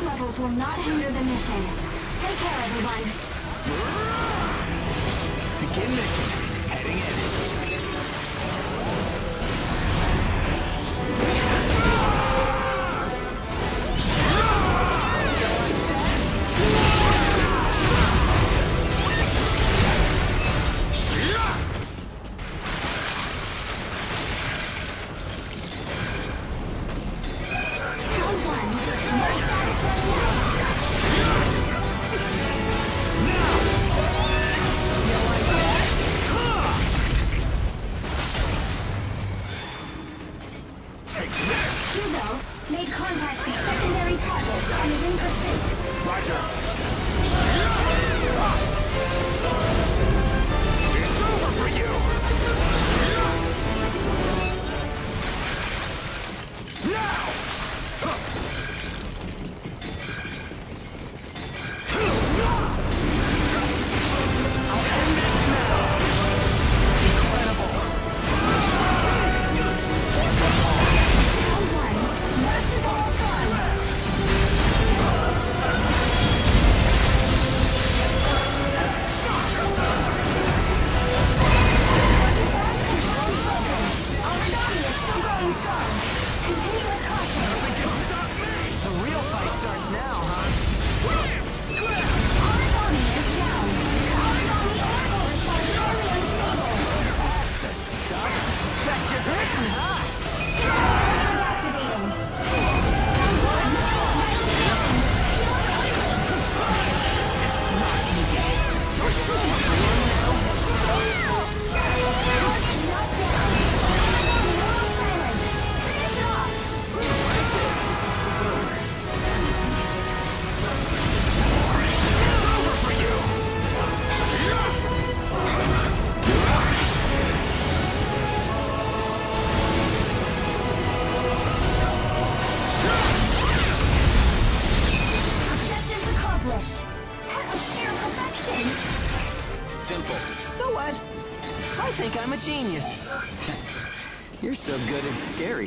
shuttles will not hinder the mission. Take care, everyone. Begin mission. Heading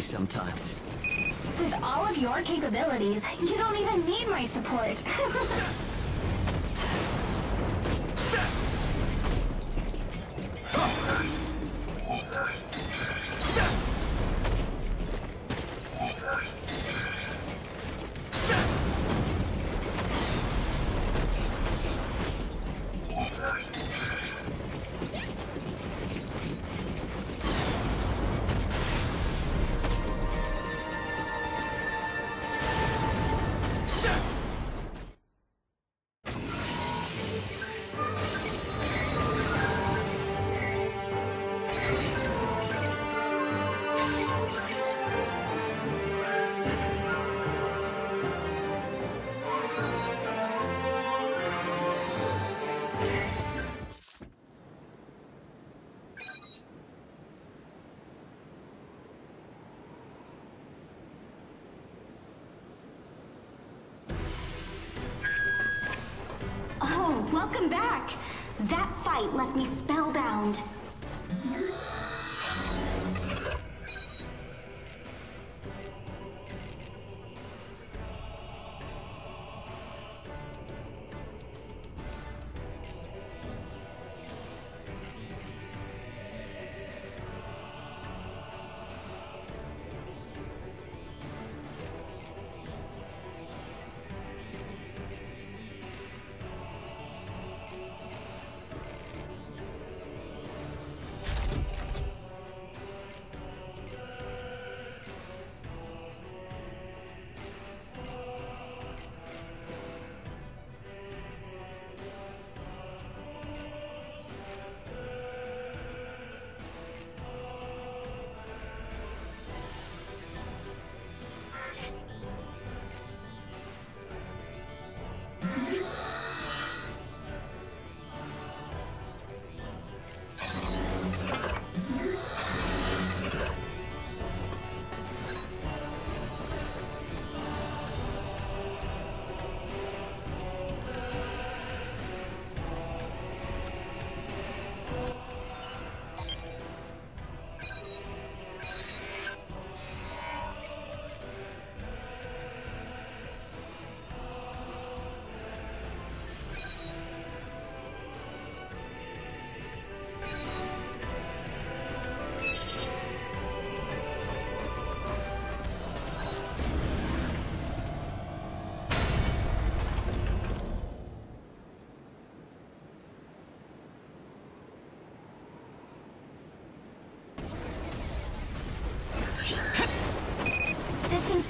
sometimes. With all of your capabilities, you don't even need my support. Set. Set. Set. Set. Welcome back! That fight left me spellbound.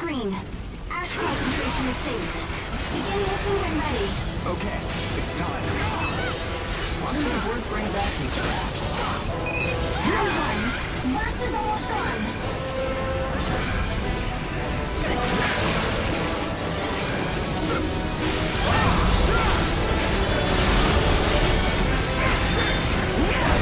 screen. Ash concentration is safe. Begin mission when ready. Okay, it's time. Monsters worth bringing back some scraps. Round one. Burst is almost gone. Take this! Take this! Shut! Activation was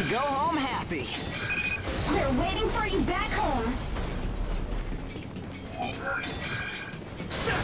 to go home happy. They're waiting for you back home. Shut!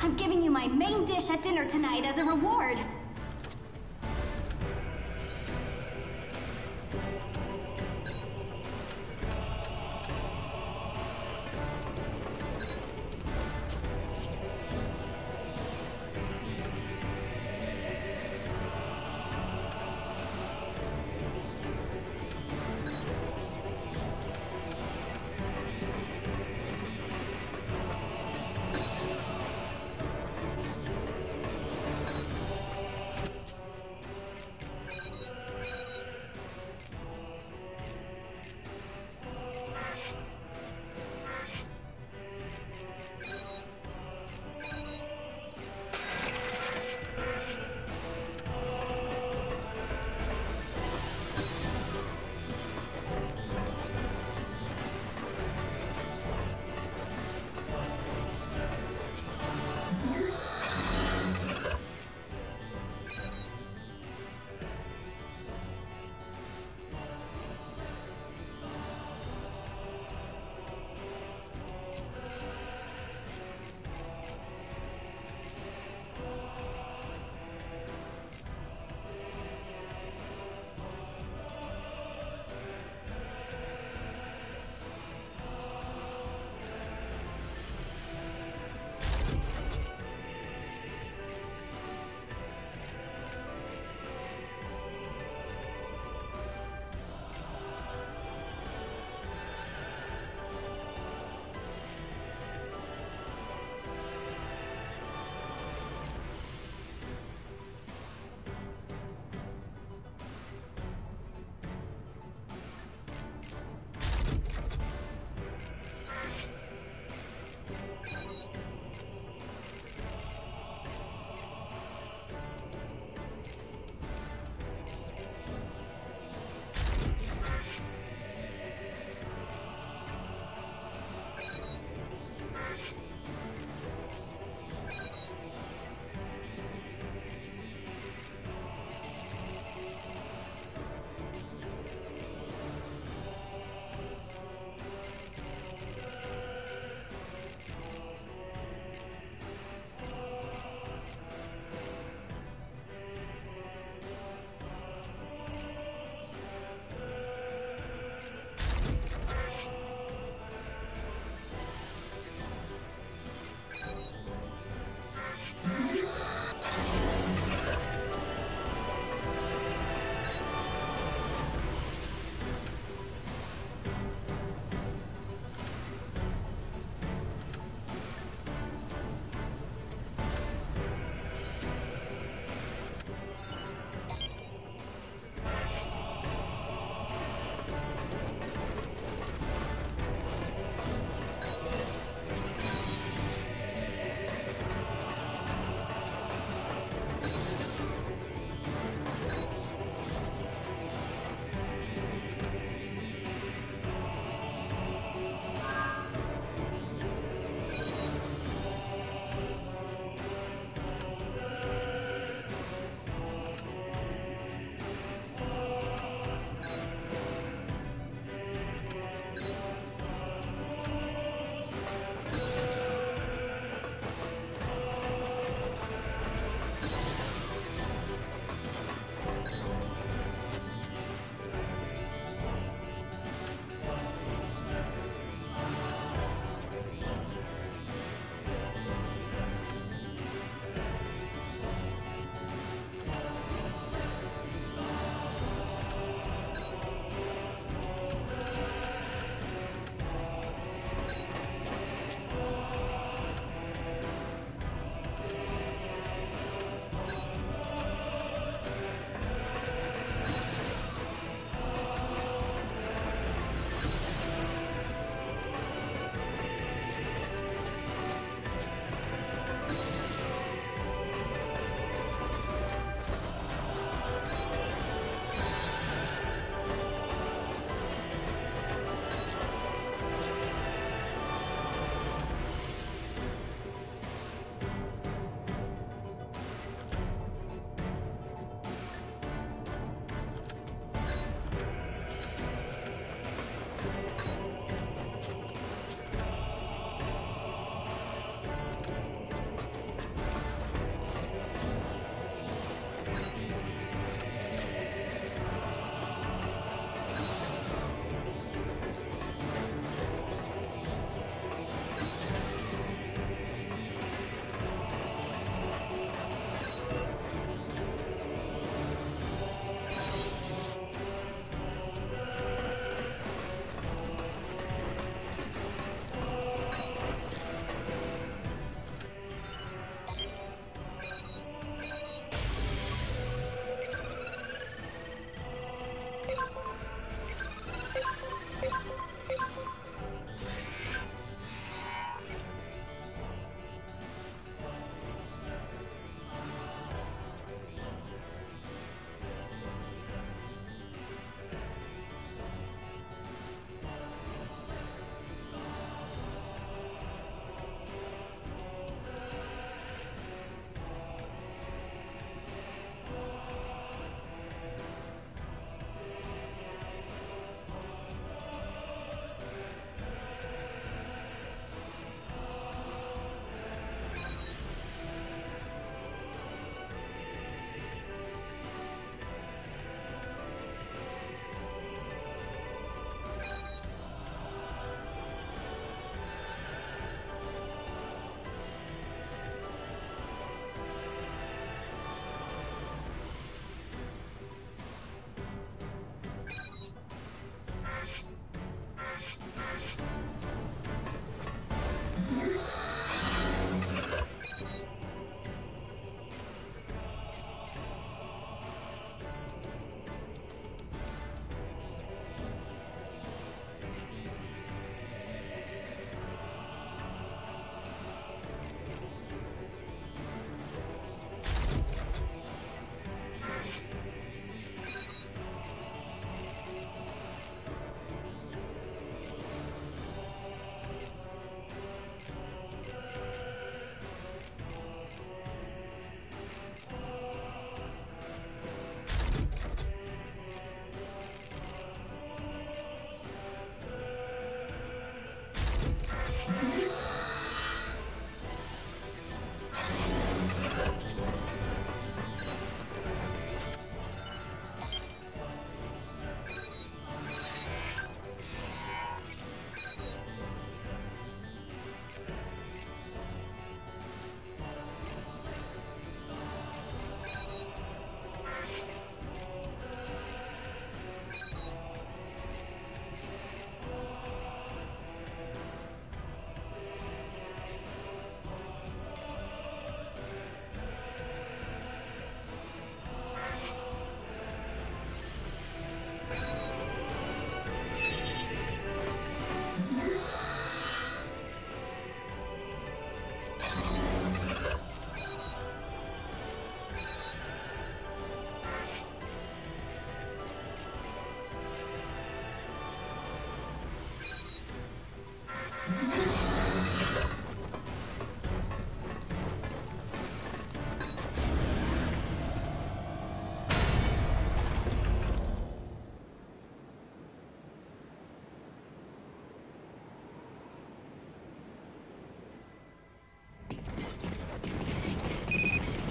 I'm giving you my main dish at dinner tonight as a reward.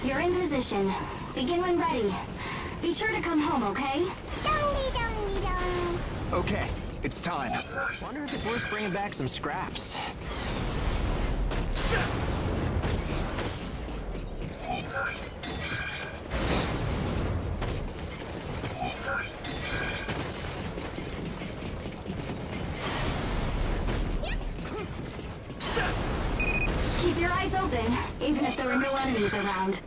You're in position. Begin when ready. Be sure to come home, okay? Okay, it's time. Wonder if it's worth bringing back some scraps. Keep your eyes open, even if there are no enemies around.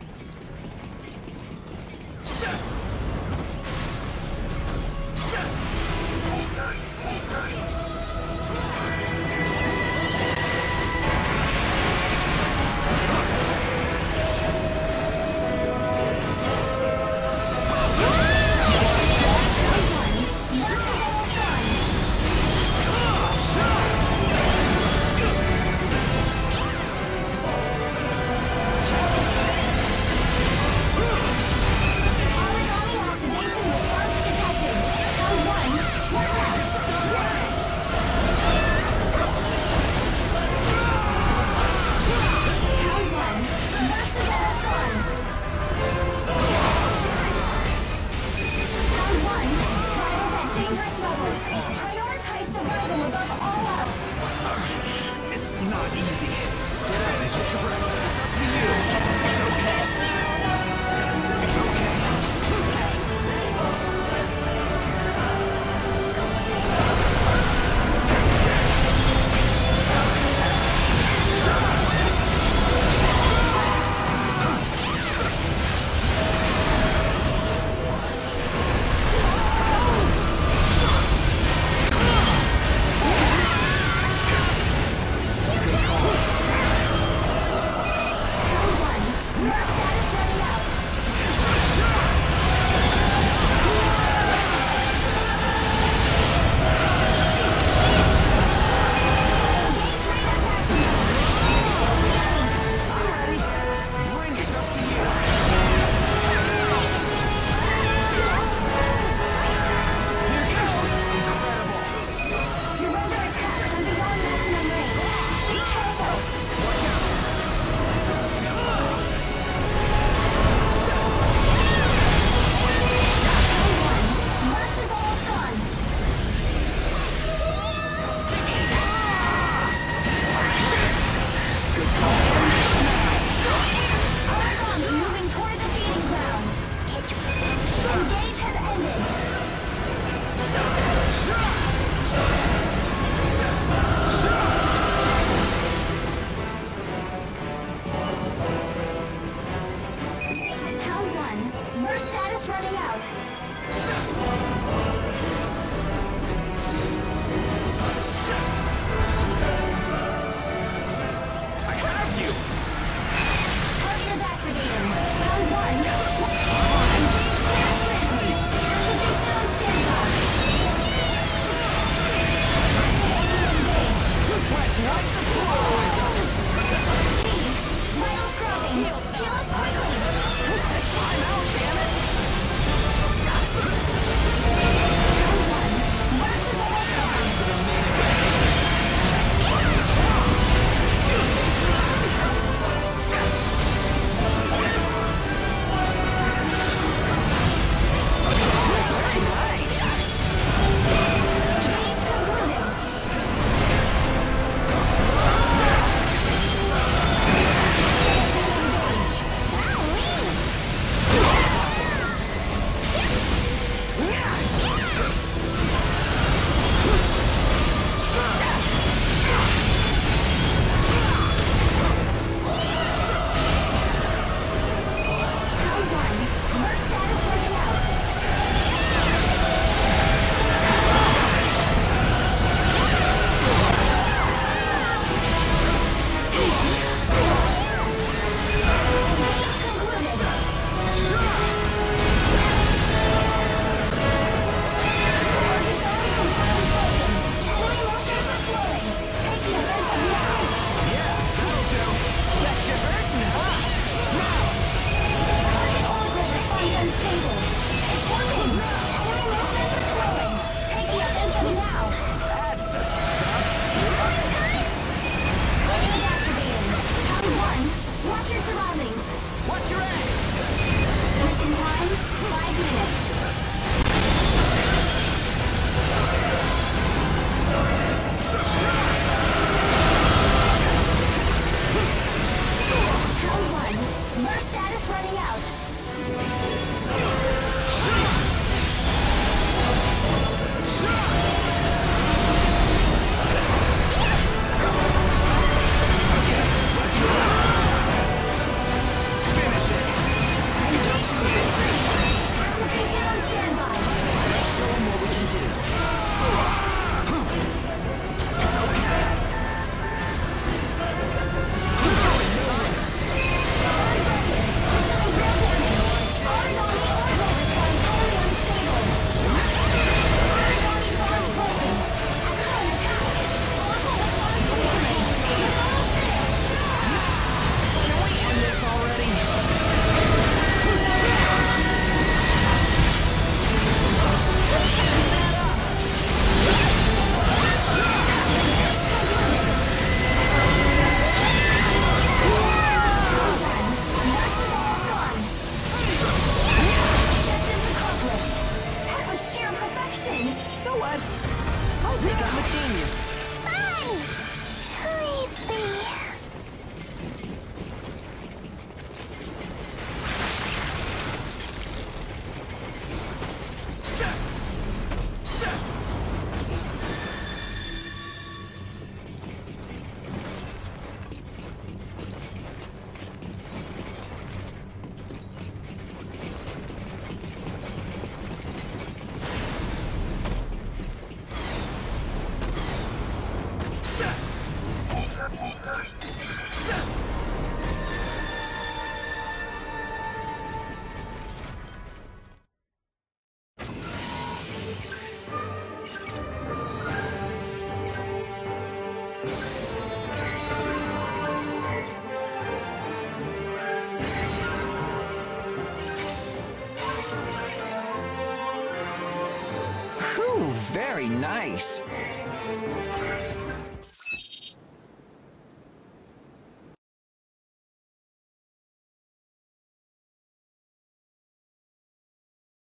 Very nice.